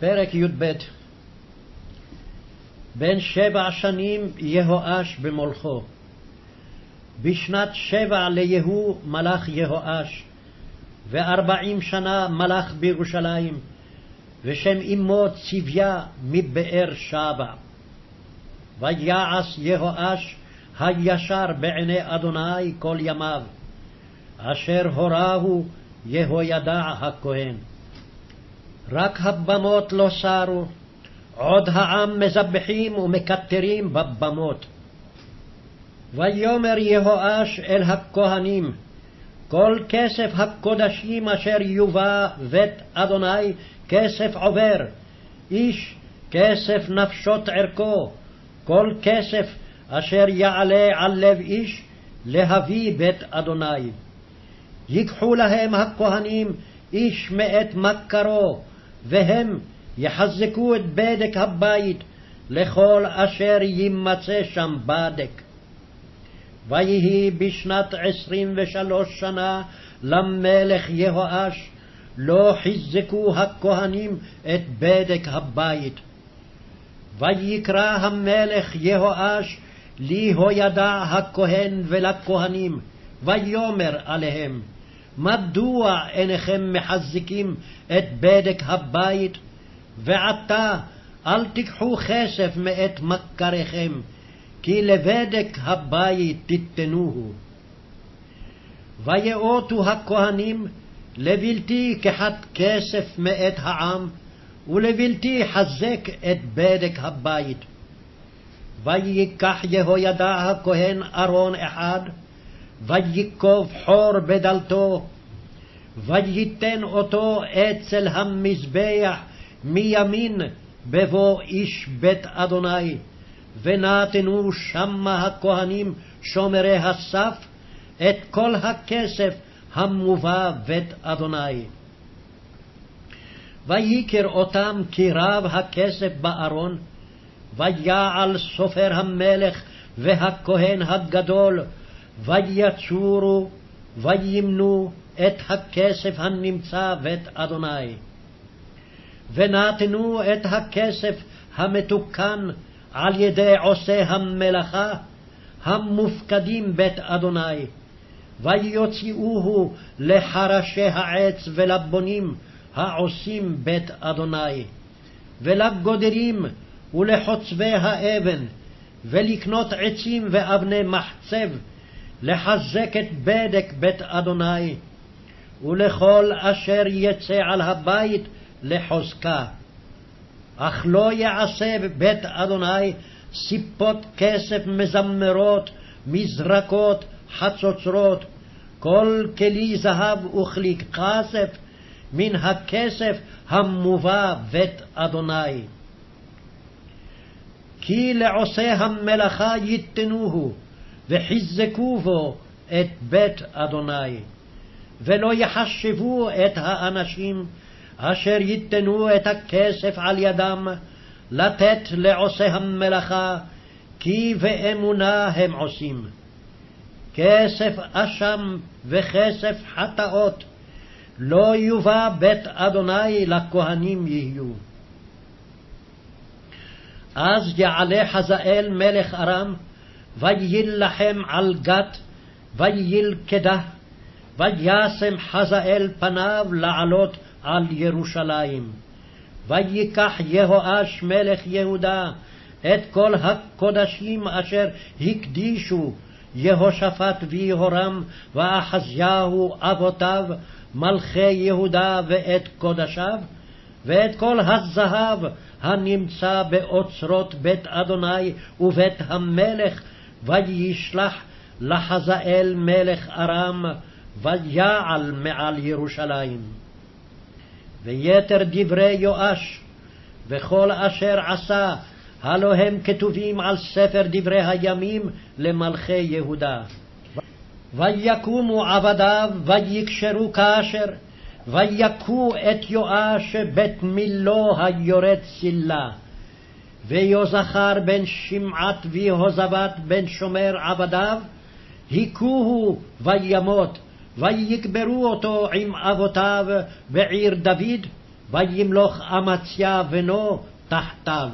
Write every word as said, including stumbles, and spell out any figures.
פרק י"ב. בן שבע שנים יהואש במולכו. בשנת שבע ליהו מלך יהואש, וארבעים שנה מלך בירושלים, ושם אמו צביה מבאר שבע. ויעש יהואש הישר בעיני אדוני כל ימיו, אשר הורהו יהוידע הכהן. רק הבמות לא סרו, עוד העם מזבחים ומקטרים בבמות. ויאמר יהואש אל הכהנים, כל כסף הקודשים אשר יובא בית אדוני כסף עובר, איש כסף נפשות ערכו, כל כסף אשר יעלה על לב איש להביא בית אדוני. ייקחו להם הכהנים איש מאת מכרו, והם יחזקו את בדק הבית לכל אשר יימצא שם בדק. ויהי בשנת עשרים ושלוש שנה למלך יהואש, לא חיזקו הכהנים את בדק הבית. ויקרא המלך יהואש ליהוידע הכהן ולכהנים, ויאמר עליהם, מדוע אינכם מחזקים את בדק הבית? ועתה אל תיקחו כסף מאת מכריכם, כי לבדק הבית תיתנוהו. ויאותו הכהנים לבלתי קחת כסף מאת העם, ולבלתי חזק את בדק הבית. ויקח יהוידע הכהן ארון אחד, ויקוב חור בדלתו, וייתן אותו אצל המזבח מימין בבוא איש בית אדוני, ונתנו שמה הכהנים שומרי הסף את כל הכסף המובא בית אדוני. ויקר אותם כי רב הכסף בארון, ויעל סופר המלך והכהן הגדול, ויצורו וימנו את הכסף הנמצא בית אדוני. ונתנו את הכסף המתוקן על ידי עושי המלאכה המופקדים בית אדוני, ויוציאוהו לחרשי העץ ולבונים העושים בית אדוני, ולגודרים ולחוצבי האבן, ולקנות עצים ואבני מחצב לחזק את בדק בית אדוני, ולכל אשר יצא על הבית לחוזקה. אך לא יעשה בית אדוני סיפות כסף מזמרות, מזרקות, חצוצרות, כל כלי זהב וכלי כסף מן הכסף המובא בית אדוני. כי לעושי המלאכה ייתנוהו, וחיזקו בו את בית אדוני. ולא יחשבו את האנשים אשר ייתנו את הכסף על ידם לתת לעושי המלאכה, כי באמונה הם עושים. כסף אשם וכסף חטאות לא יובא בית אדוני, לכהנים יהיו. אז יעלה חזאל מלך ארם, ויילחם על גת, וילכדה, וישם חזאל פניו לעלות על ירושלים. ויקח יהואש מלך יהודה את כל הקודשים אשר הקדישו יהושפט ויהורם ואחזיהו אבותיו מלכי יהודה ואת קודשיו, ואת כל הזהב הנמצא באוצרות בית אדוני ובית המלך, וישלח לחזאל מלך ארם, ויעל מעל ירושלים. ויתר דברי יואש וכל אשר עשה, הלא הם כתובים על ספר דברי הימים למלכי יהודה. ויקומו עבדיו ויקשרו כאשר, ויכו את יואש בית מילו היורד סילה. ויוזכר בן שמעת ויהוזבת בן שומר עבדיו היכוהו וימות, ויקברו אותו עם אבותיו בעיר דוד, וימלוך אמציה בנו תחתיו.